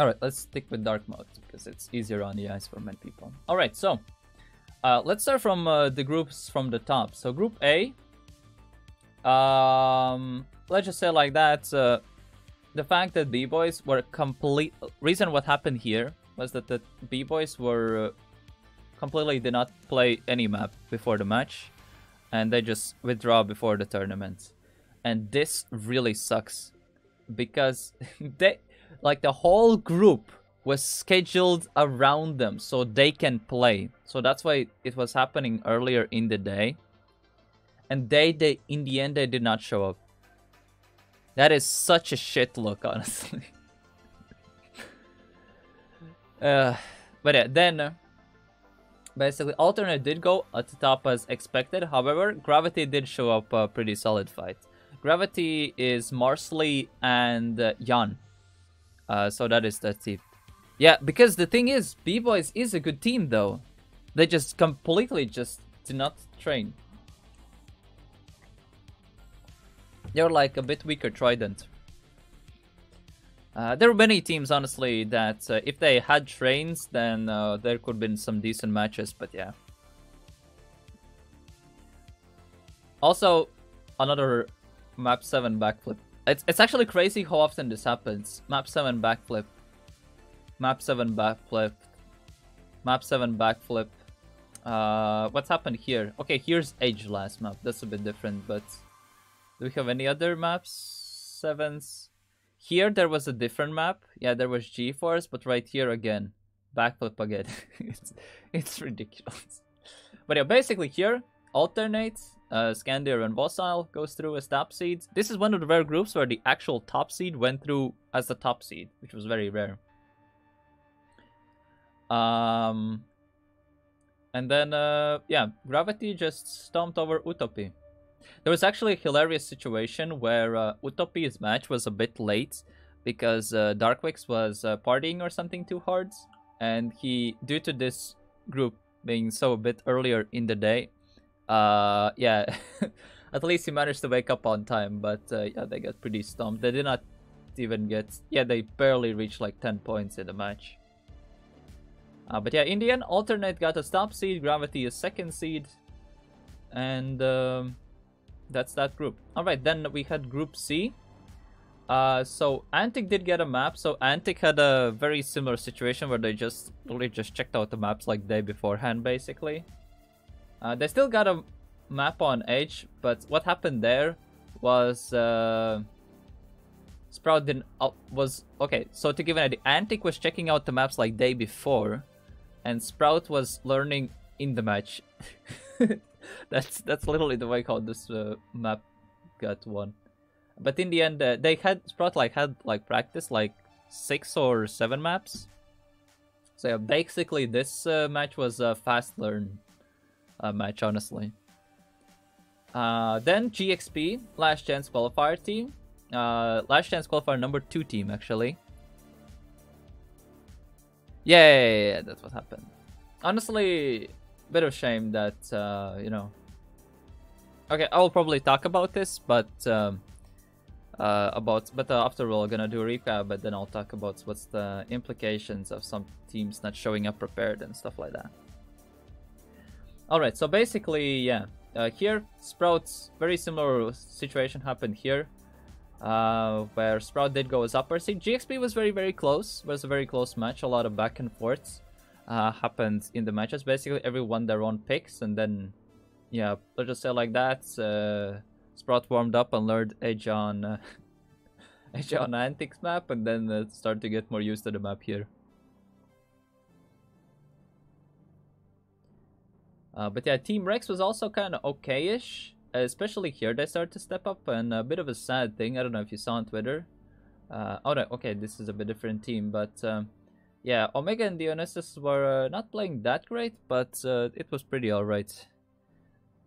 Alright, let's stick with dark mode, because it's easier on the eyes for many people. Alright, so, let's start from the groups from the top. So, group A, let's just say like that, the fact that B Boys were complete... Reason what happened here was that the B Boys were... completely did not play any map before the match, and they just withdraw before the tournament. And this really sucks, because they... Like, the whole group was scheduled around them so they can play. So that's why it was happening earlier in the day. And they in the end, they did not show up. That is such a shit look, honestly. But yeah, then... Basically, Alternate did go at the top as expected. However, Gravity did show up a pretty solid fight. Gravity is Marsley and Jan. So that is that team. Yeah, because the thing is, B Boys is a good team though. They just completely just did not train. They're like a bit weaker Trident. There are many teams honestly that if they had trains, then there could have been some decent matches. But yeah. Also, another map 7 backflip. It's actually crazy how often this happens. Map 7 backflip. Map 7 backflip. Map 7 backflip. What's happened here? Okay, here's Edge last map. That's a bit different, but... Do we have any other maps? 7s? Here there was a different map. Yeah, there was G-Force, but right here again. Backflip again. it's ridiculous. But yeah, basically here, Alternate... Scandir and Bossile goes through as top seeds. This is one of the rare groups where the actual top seed went through as the top seed, which was very rare. And then, yeah, Gravity just stomped over Utopy. There was actually a hilarious situation where Utopy's match was a bit late because Darkwix was partying or something too hard. And he, due to this group being so a bit earlier in the day, yeah, at least he managed to wake up on time, but yeah, they got pretty stomped. They did not even get, yeah, they barely reached like 10 points in the match. But yeah, in the end, Alternate got a top seed, Gravity a second seed, and that's that group. Alright, then we had Group C. So Antic did get a map, so Antic had a very similar situation where they just really just checked out the maps like day beforehand, basically. They still got a map on Edge, but what happened there was Sprout didn't was okay. So to give an idea, Antic was checking out the maps like day before, and Sprout was learning in the match. that's literally the way how this map got won. But in the end, they had Sprout like had practice like 6 or 7 maps. So yeah, basically this match was a fast learn. Match, honestly. Then GXP, last chance qualifier team. Last chance qualifier number 2 team, actually. Yeah, that's what happened. Honestly, bit of shame that, you know... Okay, I'll probably talk about this, but... after all, I'm gonna do a recap, but then I'll talk about what's the implications of some teams not showing up prepared and stuff like that. Alright, so basically, yeah, here, Sprout's very similar situation happened here, where Sprout did go as upper seed. GXP was very close, was a very close match, a lot of back and forths happened in the matches, basically everyone their own picks, and then, yeah, let's just say like that, Sprout warmed up and learned Edge on, Edge on Antics map, and then started to get more used to the map here. But yeah, Team Rex was also kind of okay-ish, especially here they started to step up, and a bit of a sad thing, I don't know if you saw on Twitter. Oh no, okay, this is a bit different team, but yeah, Omega and Dionysus were not playing that great, but it was pretty alright.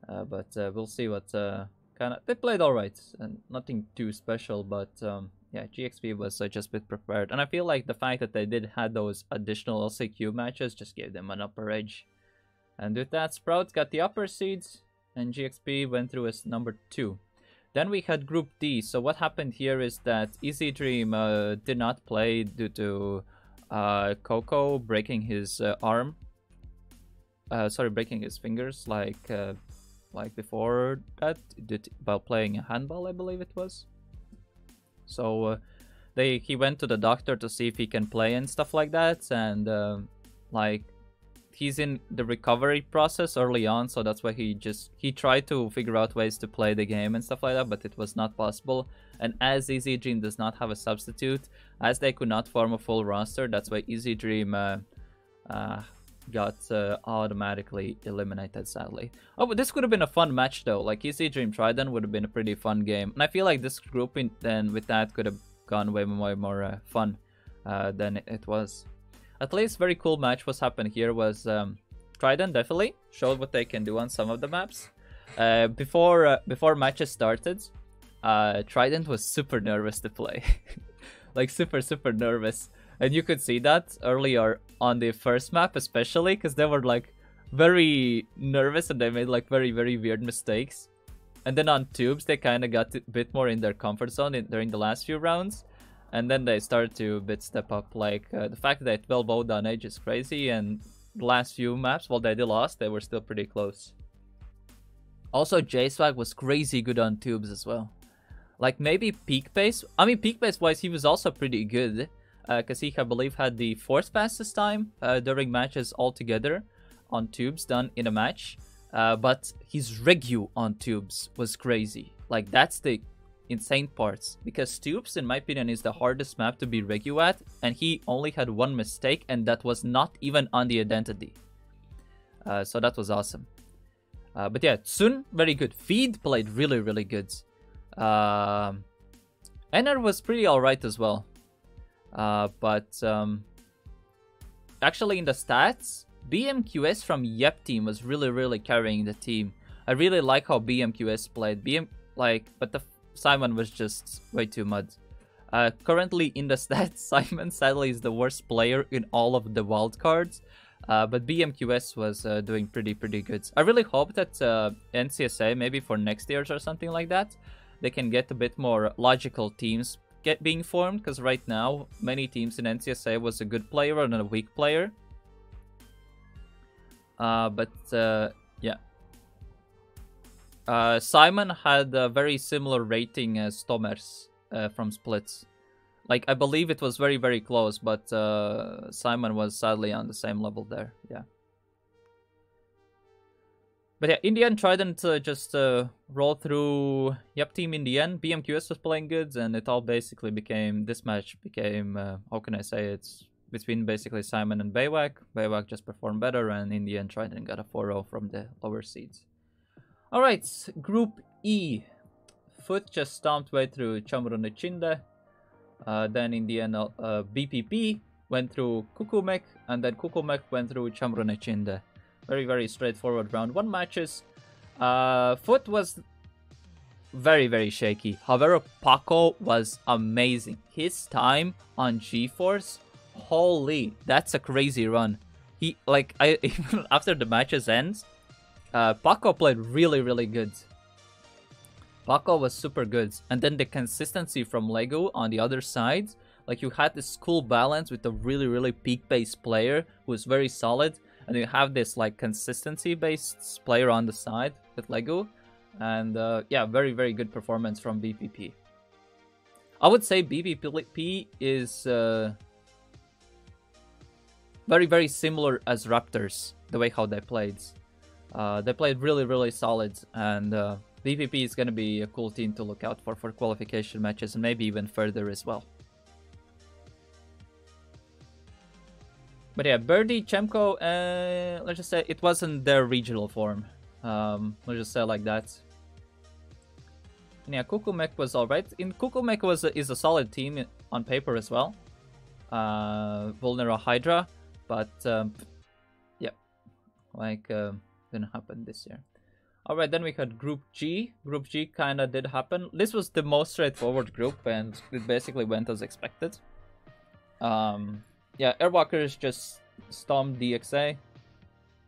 But we'll see what kind of... They played alright, and nothing too special, but yeah, GXP was just a bit prepared, and I feel like the fact that they did have those additional LCQ matches just gave them an upper edge. And with that, Sprout got the upper seeds, and GXP went through as number 2. Then we had Group D. So what happened here is that EZ Dream did not play due to Coco breaking his arm. Sorry, breaking his fingers like before that, while playing handball, I believe it was. So he went to the doctor to see if he can play and stuff like that, and like he's in the recovery process early on, so that's why he tried to figure out ways to play the game and stuff like that, but it was not possible. And as EZ Dream does not have a substitute, as they could not form a full roster, that's why EZ Dream got automatically eliminated, sadly. Oh, but this could have been a fun match though. Like EZ Dream Trident would have been a pretty fun game, and I feel like this grouping then with that could have gone way more fun than it was. At least very cool match. What's happened here was Trident definitely showed what they can do on some of the maps. Before matches started, Trident was super nervous to play, like super nervous, and you could see that earlier on the first map especially, because they were like very nervous and they made like very weird mistakes. And then on tubes they kind of got a bit more in their comfort zone during the last few rounds, and then they started to a bit step up. Like the fact that 12-0 down edge is crazy, and the last few maps, while they lost, they were still pretty close. Also, JSwag was crazy good on tubes as well. Like maybe peak pace, I mean peak pace wise he was also pretty good, because he I believe had the 4th fastest time during matches altogether on tubes done in a match. But his Regu on tubes was crazy. Like that's the insane parts, because tubes in my opinion is the hardest map to be Regu at, and he only had one mistake, and that was not even on the identity. So that was awesome. But yeah, Tsun very good. Feed played really good. Enner was pretty alright as well. Actually in the stats, BMQS from Yep team was really carrying the team. I really like how BMQS played. But the Simon was just way too mud. Currently in the stats, Simon sadly is the worst player in all of the wildcards. But BMQS was doing pretty good. I really hope that NCSA, maybe for next year's or something like that, they can get a bit more logical teams being formed, because right now many teams in NCSA was a good player and a weak player. Yeah. Simon had a very similar rating as Tomers from Splits. Like, I believe it was very close, but Simon was sadly on the same level there, yeah. But yeah, in the end, Trident just rolled through Yep team in the end. BMQS was playing good, and it all basically became, this match became, how can I say, it's between basically Simon and Baywak. Baywak just performed better, and in the end Trident got a 4-0 from the lower seeds. Alright, Group E. Foot just stomped way through Chamrunichinde. Then in the end BPP went through Kukumek, and then Kukumek went through Chamrunichinde. Very straightforward round one matches. Foot was very shaky. However, Paco was amazing. His time on GeForce, holy, that's a crazy run. He, like, I even after the matches ends, Paco played really good. Paco was super good, and then the consistency from Lego on the other side. Like, you had this cool balance with a really peak-based player who was very solid, and you have this like consistency-based player on the side with Lego, and yeah, very good performance from BPP. I would say BPP is very similar as Raptors, the way how they played. They played really solid, and BPP is going to be a cool team to look out for qualification matches, and maybe even further as well. But yeah, Birdie, Chemco, let's just say it wasn't their regional form. Let's just say like that. And yeah, Kukumek was alright. Kukumek is a solid team on paper as well. Vulnera Hydra, but yeah, like didn't happen this year. Alright, then we had Group G. Group G kinda did happen. This was the most straightforward group, and it basically went as expected. Yeah, Airwalkers just stomped DXA.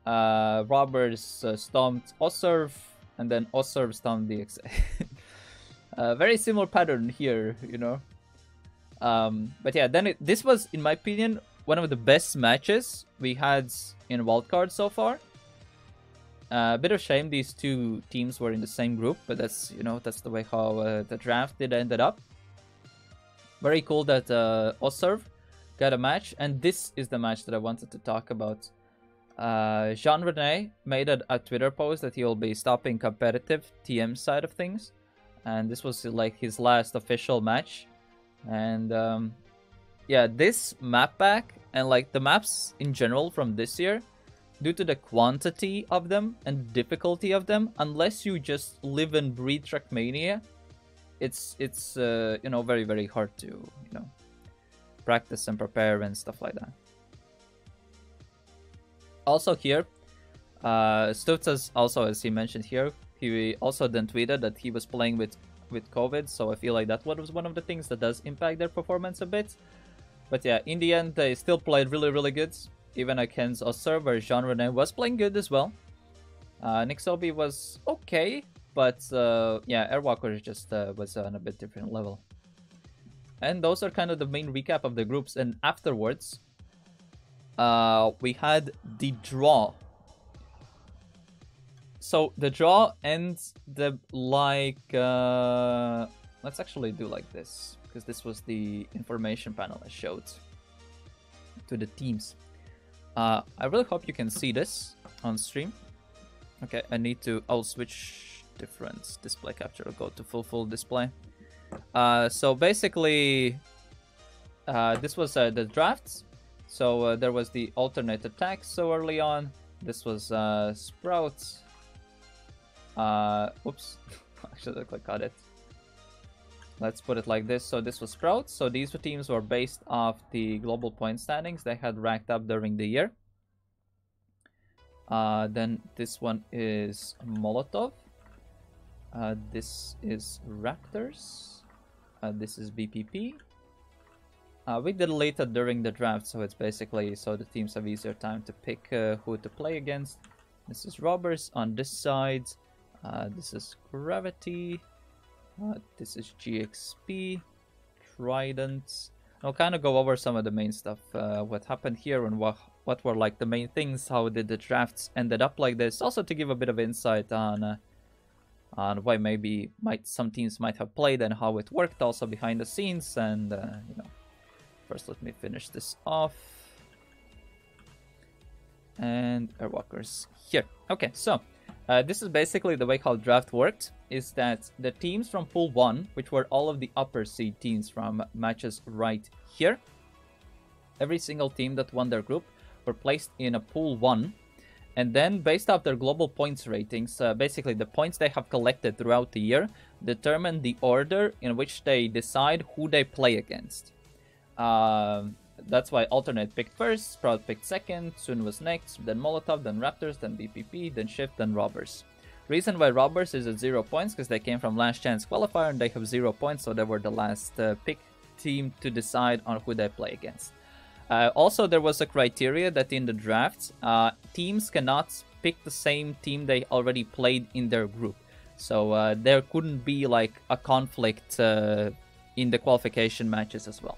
Robbers stomped Osserv, and then Osserv stomped DXA. Very similar pattern here, you know. But yeah, then this was, in my opinion, one of the best matches we had in wildcard so far. A bit of shame these two teams were in the same group, but that's, you know, that's the way how the draft ended up. Very cool that Osserv got a match, and this is the match that I wanted to talk about. Jean-René made a Twitter post that he'll be stopping competitive TM side of things, and this was like his last official match. And yeah, this map pack and like the maps in general from this year, due to the quantity of them and difficulty of them, unless you just live and breathe Trackmania, it's you know, very hard to, you know, practice and prepare and stuff like that. Also here, Stutz, also as he mentioned here, he also then tweeted that he was playing with COVID, so I feel like that was one of the things that does impact their performance a bit. But yeah, in the end, they still played really good. Even against Osserv, where Jean-René was playing good as well. Nixobi was okay, but yeah, Airwalkers just was on a bit different level. And those are kind of the main recap of the groups. And afterwards, we had the draw. So the draw ends the like... let's actually do like this, because this was the information panel I showed to the teams. I really hope you can see this on stream. Okay, I need to... I'll switch different display capture. I'll go to full display. So basically, this was the drafts. So there was the alternate attacks so early on. This was Sprouts. Oops, actually I clicked on it. Let's put it like this. So this was Sprout. So these two teams were based off the global point standings they had racked up during the year. Then this one is Molotov. This is Raptors. This is BPP. We did later during the draft, so it's basically so the teams have easier time to pick who to play against. This is Robbers on this side. This is Gravity. This is GXP, Trident. I'll kind of go over some of the main stuff, what happened here and what were like the main things, how did the drafts ended up like this. Also to give a bit of insight on why maybe some teams might have played and how it worked also behind the scenes. And you know, first let me finish this off. And Airwalkers here. Okay, so this is basically the way how draft worked, is that the teams from pool 1, which were all of the upper seed teams from matches right here, every single team that won their group were placed in a pool 1, and then based off their global points ratings, basically the points they have collected throughout the year determine the order in which they decide who they play against. That's why Alternate picked first, Sprout picked second, Soon was next, then Molotov, then Raptors, then BPP, then Shift, then Robbers. Reason why Robbers is at 0 points, because they came from last chance qualifier and they have 0 points, so they were the last pick team to decide on who they play against. Also, there was a criteria that in the draft, teams cannot pick the same team they already played in their group. So there couldn't be like a conflict in the qualification matches as well.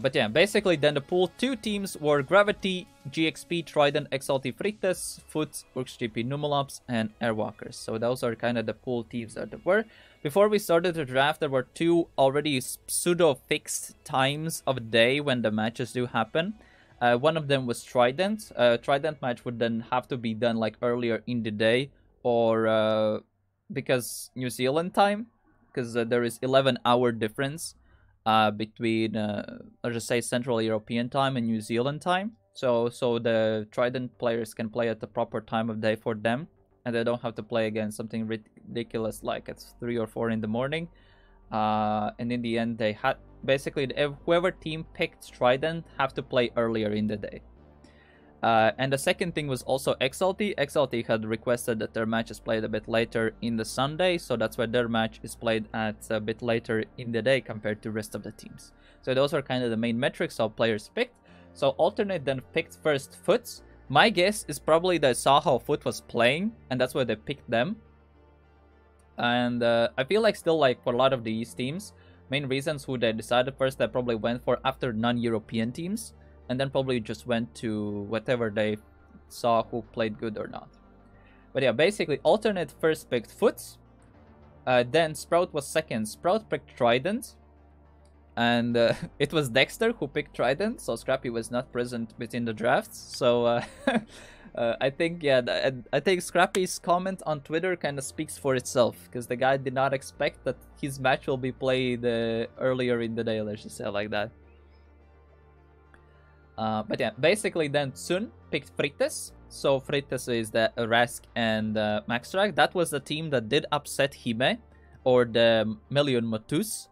But yeah, basically then the pool 2 teams were Gravity, GXP, Trident, Exalti Frites, Foot, XGP, Numelops, and Airwalkers. So those are kind of the pool teams that there were. Before we started the draft, there were 2 already pseudo-fixed times of day when the matches do happen. One of them was Trident. Trident match would then have to be done like earlier in the day, or because New Zealand time, because there is 11-hour difference. Between, I'll just say, Central European time and New Zealand time. So the Trident players can play at the proper time of day for them, and they don't have to play against something ridiculous like at 3 or 4 in the morning. And in the end, they had basically, whoever team picked Trident have to play earlier in the day. And the second thing was also XLT. XLT had requested that their match is played a bit later in the Sunday, so that's why their match is played at a bit later in the day compared to rest of the teams. So those are kind of the main metrics how players picked. So Alternate then picked first Foot. My guess is probably they saw how Foot was playing, and that's why they picked them. And I feel like still like for a lot of these teams, main reasons who they decided first, they probably went for after non-European teams, and then probably just went to whatever they saw who played good or not. But yeah, basically Alternate first picked Foot, then Sprout was second. Sprout picked Trident, and it was Dexter who picked Trident, so Scrappy was not present within the drafts. So I think, yeah, I think Scrappy's comment on Twitter kind of speaks for itself, because the guy did not expect that his match will be played earlier in the day, let's just say it like that. But yeah, basically then Tsun picked Frites, so Frites is the Rask and Maxtrack. That was the team that did upset Hime, or the Million Motus.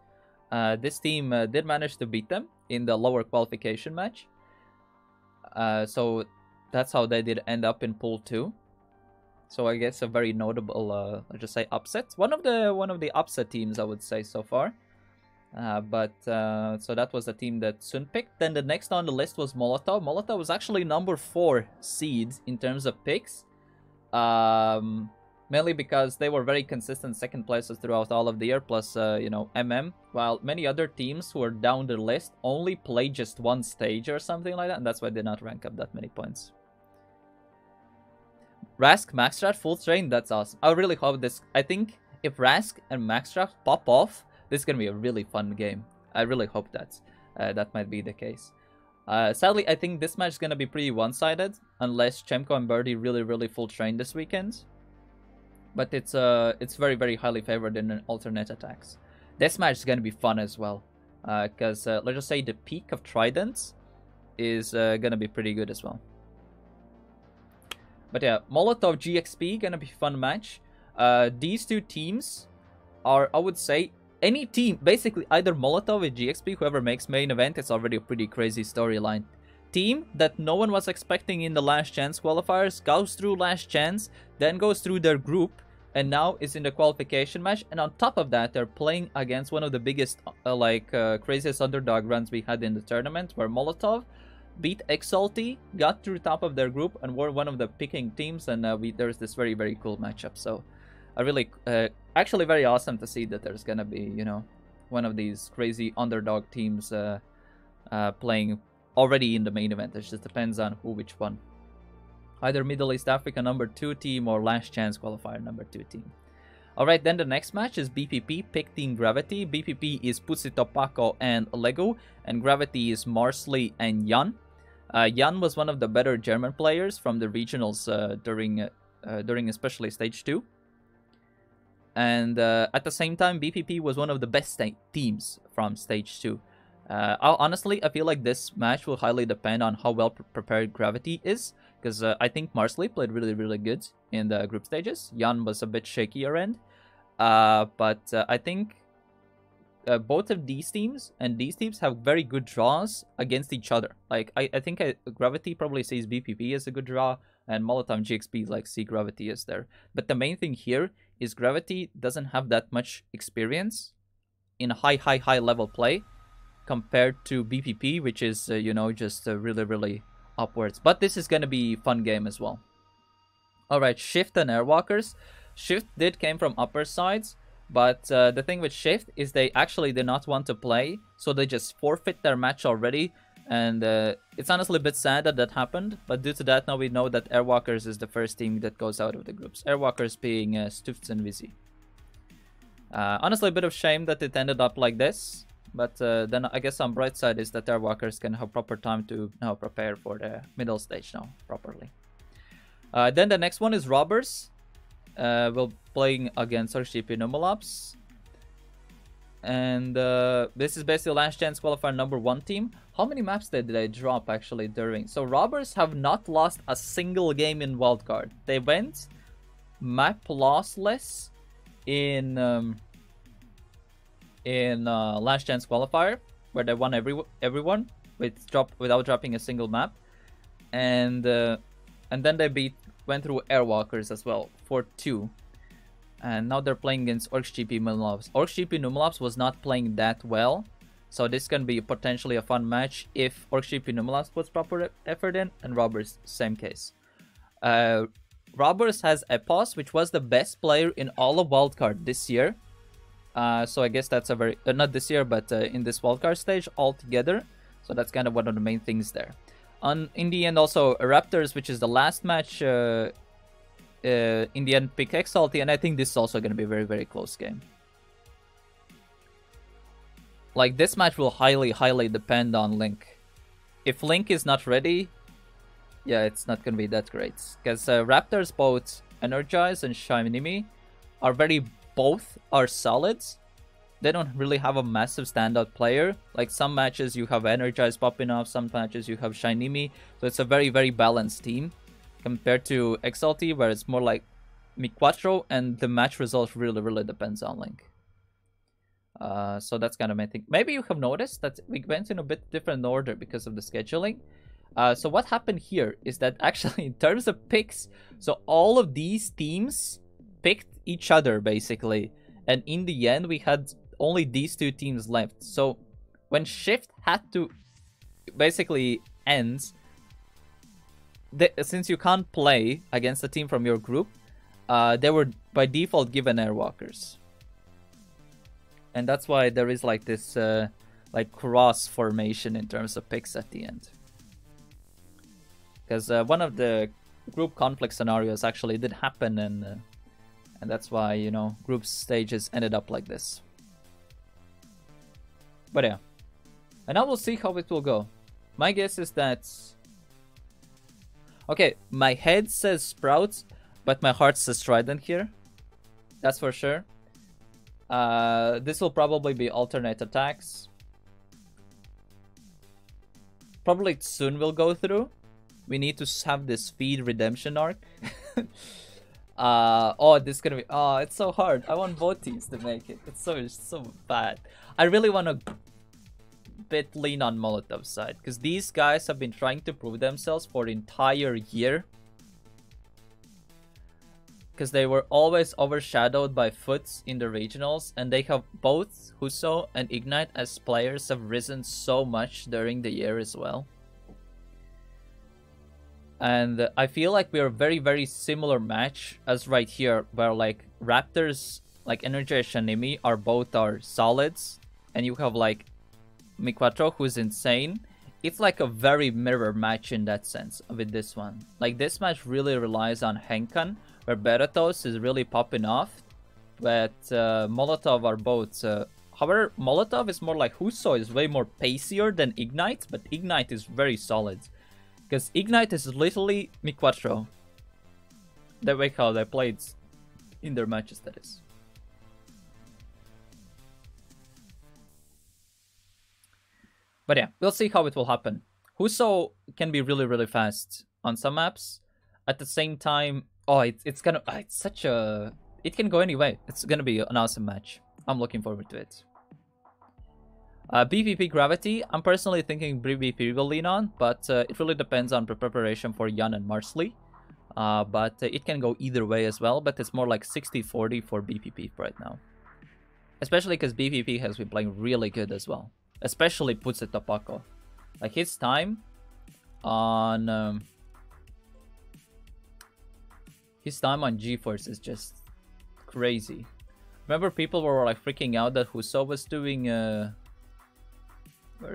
This team did manage to beat them in the lower qualification match. So that's how they did end up in Pool 2. So I guess a very notable, let's just say, upset. One of the upset teams, I would say, so far. So that was the team that Tsun picked. Then the next on the list was Molotov. Molotov was actually number 4 seed in terms of picks, mainly because they were very consistent second places throughout all of the year, plus you know, MM, while many other teams who are down the list only played just one stage or something like that, and that's why they did not rank up that many points. Rask, Maxtrack, full train, that's awesome. I really hope this, I think if Rask and Maxtrack pop off, this is going to be a really fun game. I really hope that that might be the case. Sadly, I think this match is going to be pretty one-sided, unless Chemko and Birdie really full train this weekend. But it's very highly favored in alternate attacks. This match is going to be fun as well, because let's just say the peak of Trident is going to be pretty good as well. But yeah, Molotov GXP, going to be a fun match. These two teams are, I would say, any team, basically either Molotov or GXP, whoever makes main event, it's already a pretty crazy storyline. Team that no one was expecting in the last chance qualifiers goes through last chance, then goes through their group, and now is in the qualification match. And on top of that, they're playing against one of the biggest, craziest underdog runs we had in the tournament, where Molotov beat XLT, got through top of their group, and were one of the picking teams. And there's this very cool matchup. So I really, actually very awesome to see that there's gonna be, you know, one of these crazy underdog teams playing already in the main event. It just depends on who, which one. Either Middle East Africa #2 team or last chance qualifier #2 team. Alright, then the next match is BPP pick team Gravity. BPP is Pusito, Paco and Lego, and Gravity is Marsley and Jan. Jan was one of the better German players from the regionals during especially stage 2. And at the same time, BPP was one of the best teams from Stage 2. Honestly, I feel like this match will highly depend on how well prepared Gravity is, because I think Marsley played really good in the group stages. Jan was a bit shakier end. But I think both of these teams and these teams have very good draws against each other. Like, I think Gravity probably sees BPP as a good draw, and Molotov GXP like see Gravity as there. But the main thing here is Gravity doesn't have that much experience in high level play compared to BPP, which is, you know, just really upwards. But this is going to be a fun game as well. Alright, Shift and Airwalkers. Shift came from upper sides, but the thing with Shift is they actually did not want to play, so they just forfeit their match already. And it's honestly a bit sad that that happened, but due to that, now we know that Airwalkers is the first team that goes out of the groups. Airwalkers being Stutz and Vizzy. Honestly, a bit of shame that it ended up like this, but then I guess on bright side is that Airwalkers can have proper time to now prepare for the middle stage now properly. Then the next one is Robbers. We're playing against RCP Numelops. And this is basically last chance qualifier #1 team. How many maps did they drop actually during? So Robbers have not lost a single game in wildcard. They went map lossless in last chance qualifier, where they won everyone without dropping a single map, and then they went through Airwalkers as well for 2. And now they're playing against OrxGP Numelops. OrxGP Numelops was not playing that well, so this can be potentially a fun match if OrxGP Numelops puts proper effort in, and Robbers, same case. Robbers has Epos, which was the best player in all of wildcard this year. So I guess that's a very not this year, but in this wildcard stage altogether. So that's kind of one of the main things there. In the end, also Raptors, which is the last match, in the end pick XLT, and I think this is also going to be a very, very close game. Like, this match will highly, highly depend on Link. If Link is not ready, yeah, it's not going to be that great. Because Raptors, both Energize and Shinimi, are both are solids. They don't really have a massive standout player. Like, some matches you have Energize popping off, some matches you have Shinimi. So it's a very, very balanced team compared to XLT, where it's more like Mi Quattro, and the match result really, really depends on Link. So that's kind of my thing. Maybe you have noticed that we went in a bit different order because of the scheduling. So what happened here is that actually in terms of picks, so all of these teams picked each other basically. And in the end, we had only these two teams left. So when shift had to basically end, since you can't play against a team from your group, they were by default given Airwalkers. And that's why there is like this like cross formation in terms of picks at the end. Because one of the group conflict scenarios actually did happen, and that's why, you know, group stages ended up like this. But yeah, and now we'll see how it will go. My guess is that... okay, my head says Sprout, but my heart says Trident here. That's for sure. This will probably be alternate attacks. Probably soon we'll go through. We need to have this speed redemption arc. Oh, this is gonna be... oh, it's so hard. I want both teams to make it. It's so bad. I really want to bit lean on Molotov's side, because these guys have been trying to prove themselves for the entire year. Because they were always overshadowed by Foots in the regionals, and they have both Husso and Ignite as players have risen so much during the year as well. And I feel like we are very, very similar match as right here, where like Raptors, like Energy and Shinimi are both our solids, and you have like Mi Quattro, who's insane. It's like a very mirror match in that sense with this one. Like, this match really relies on Henkan, where Beratos is really popping off, but Molotov are both... however, Molotov is more like Husso, is way more pacier than Ignite, but Ignite is very solid. Because Ignite is literally Mi Quattro. That way how they played in their matches, that is. But yeah, we'll see how it will happen. Husso can be really, really fast on some maps. At the same time, oh, it's gonna... it's such a... it can go any way. It's gonna be an awesome match. I'm looking forward to it. BPP Gravity, I'm personally thinking BPP will lean on, but it really depends on preparation for Jan and Marsley. But it can go either way as well, but it's more like 60-40 for BPP right now. Especially because BPP has been playing really good as well. Especially Putseto Paco. Like, his time on... his time on GeForce is just crazy. Remember, people were like freaking out that Husso was doing... where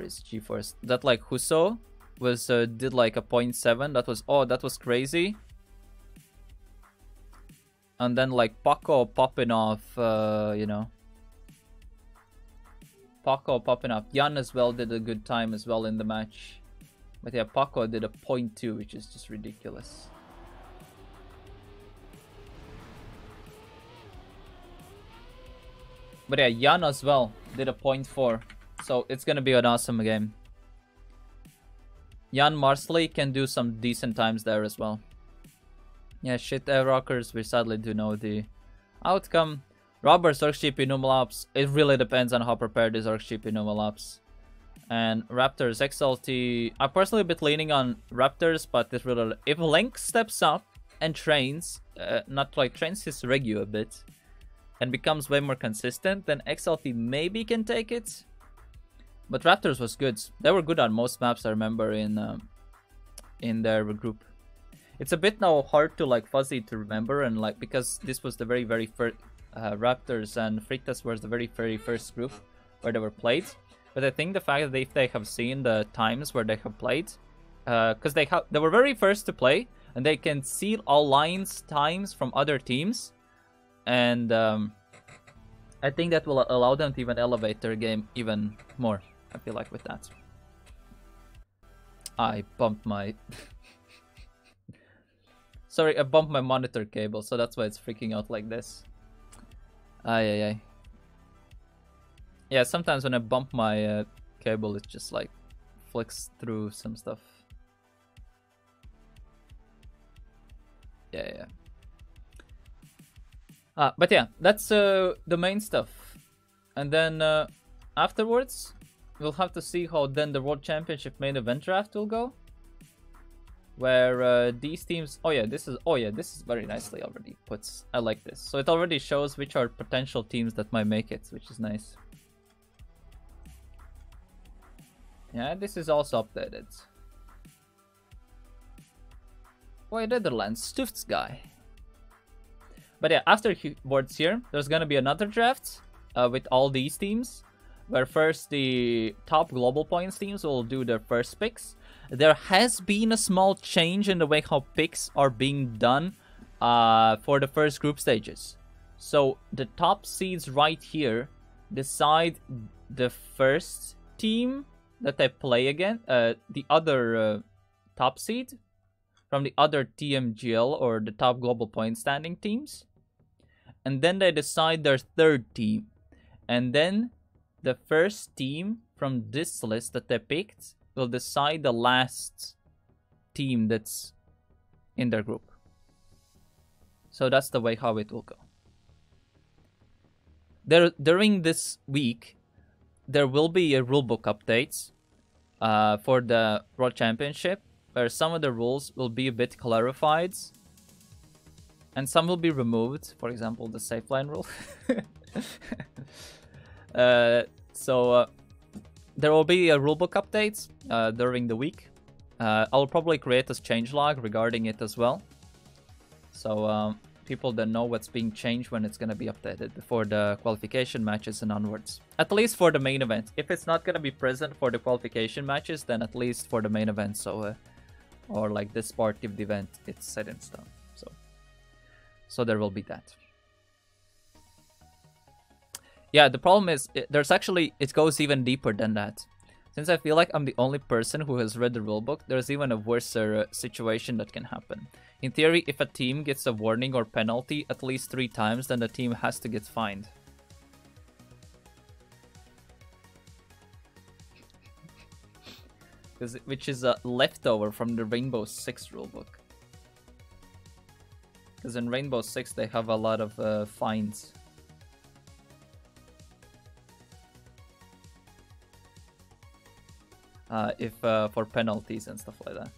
is GeForce? That like Husso was did like a 0.7. That was, oh, that was crazy. And then like Paco popping off, you know. Paco popping off. Jan as well did a good time as well in the match. But yeah, Paco did a 0.2, which is just ridiculous. But yeah, Jan as well did a 0.4. So it's gonna be an awesome game. Jan Marsley can do some decent times there as well. Yeah, shit, Airwalkers, we sadly do know the outcome. Robbers, OrgGP, Numelops. It really depends on how prepared is OrgGP, Numelops. And Raptors, XLT. I'm personally a bit leaning on Raptors, but this really... if Link steps up and trains, not like trains his Regu a bit, and becomes way more consistent, then XLT maybe can take it. But Raptors was good. They were good on most maps, I remember, in their group. It's a bit now hard to like fuzzy to remember, and like, because this was the very, very Raptors and Frites was the very first group where they were played. But I think the fact that if they have seen the times where they have played, because they were very first to play, and they can see all lines times from other teams, and I think that will allow them to even elevate their game even more. I feel like with that. I bumped my... Sorry, I bumped my monitor cable, so that's why it's freaking out like this. Aye. Yeah, sometimes when I bump my cable, it just like flicks through some stuff. Yeah. But yeah, that's the main stuff. And then afterwards, we'll have to see how then the World Championship main event draft will go. Where these teams... Oh yeah, this is very nicely already put. I like this. So it already shows which are potential teams that might make it, which is nice. Yeah, this is also updated. Wait, Netherlands, Stutz guy. But yeah, afterwards here, there's gonna be another draft with all these teams. Where first the top global points teams will do their first picks. There has been a small change in the way how picks are being done for the first group stages. So the top seeds right here decide the first team that they play against, the other top seed from the other TMGL or the top global point standing teams. And then they decide their third team. And then the first team from this list that they picked will decide the last team that's in their group. So that's the way how it will go. During this week, there will be a rulebook update for the World Championship, where some of the rules will be a bit clarified, and some will be removed. For example, the safe line rule. There will be a rulebook update during the week. I'll probably create a changelog regarding it as well. So people that know what's being changed when it's going to be updated before the qualification matches and onwards. At least for the main event. If it's not going to be present for the qualification matches, then at least for the main event. So, or like this part of the event, it's set in stone. So there will be that. Yeah, the problem is, it goes even deeper than that. Since I feel like I'm the only person who has read the rulebook, there's even a worse situation that can happen. In theory, if a team gets a warning or penalty at least 3 times, then the team has to get fined. Which is a leftover from the Rainbow Six rulebook. Because in Rainbow Six, they have a lot of fines. If for penalties and stuff like that.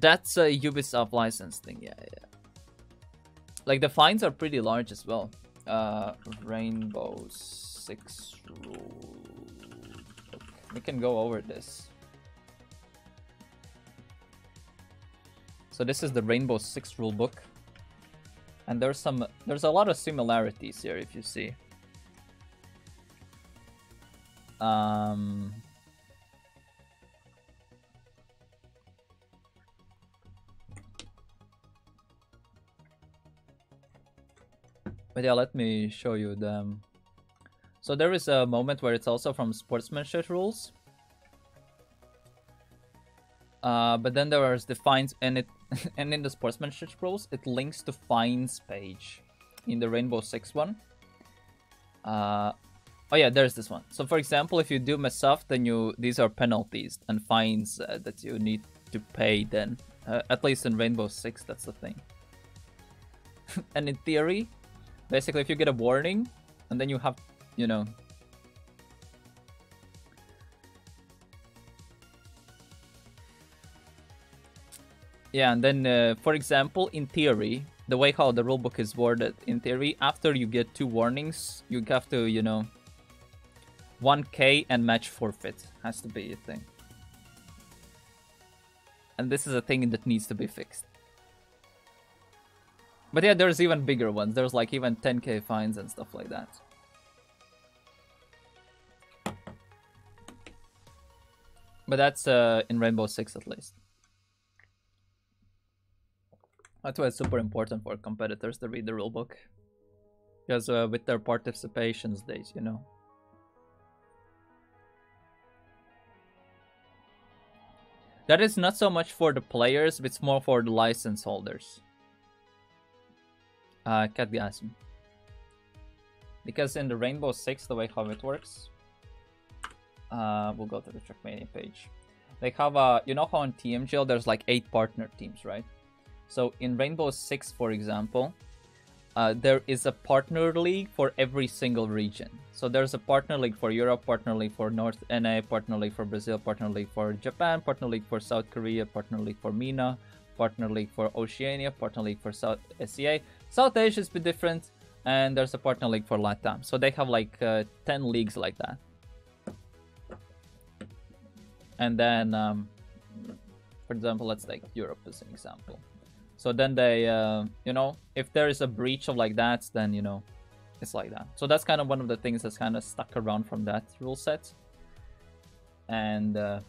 That's a Ubisoft license thing, yeah. Like the fines are pretty large as well. Rainbow Six rule. We can go over this. So this is the Rainbow Six rulebook, and there's a lot of similarities here if you see. But yeah, let me show you them. So there is a moment where it's also from sportsmanship rules. But then there is the fines, and in the sportsmanship rules, it links to fines page in the Rainbow Six one. Oh yeah, there's this one. So for example, if you do mess up, then these are penalties and fines that you need to pay. Then at least in Rainbow Six, that's the thing. And in theory, basically, if you get a warning, and then you have, you know. Yeah, and then, for example, in theory, the way how the rulebook is worded, in theory, after you get 2 warnings, you have to, 1k and match forfeit. Has to be a thing. And this is a thing that needs to be fixed. But yeah, there's even bigger ones. There's like even 10k fines and stuff like that. But that's in Rainbow Six at least. That's why it's super important for competitors to read the rulebook. Because with their participations days, you know. That is not so much for the players, but it's more for the license holders. Catgasm. Because in the Rainbow Six, the way how it works, we'll go to the Trackmania page. They have a, you know how on TMGL there's like 8 partner teams, right? So in Rainbow Six, for example, there is a partner league for every single region. So there's a partner league for Europe, partner league for North NA, partner league for Brazil, partner league for Japan, partner league for South Korea, partner league for MENA, partner league for Oceania, partner league for South SEA. South Asia's been different, and there's a partner league for LATAM. So they have like 10 leagues like that. And then, for example, let's take Europe as an example. So then they, you know, if there is a breach of like that, then, you know, it's like that. So that's kind of one of the things that's kind of stuck around from that rule set. And, yeah.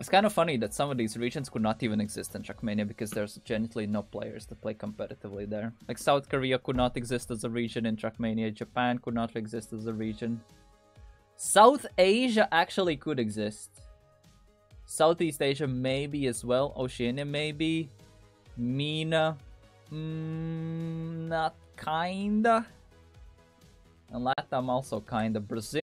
It's kind of funny that some of these regions could not even exist in Trackmania because there's generally no players to play competitively there. Like South Korea could not exist as a region in Trackmania. Japan could not exist as a region. South Asia actually could exist. Southeast Asia maybe as well, Oceania maybe, MENA, not kinda, and LATAM also kinda, Brazil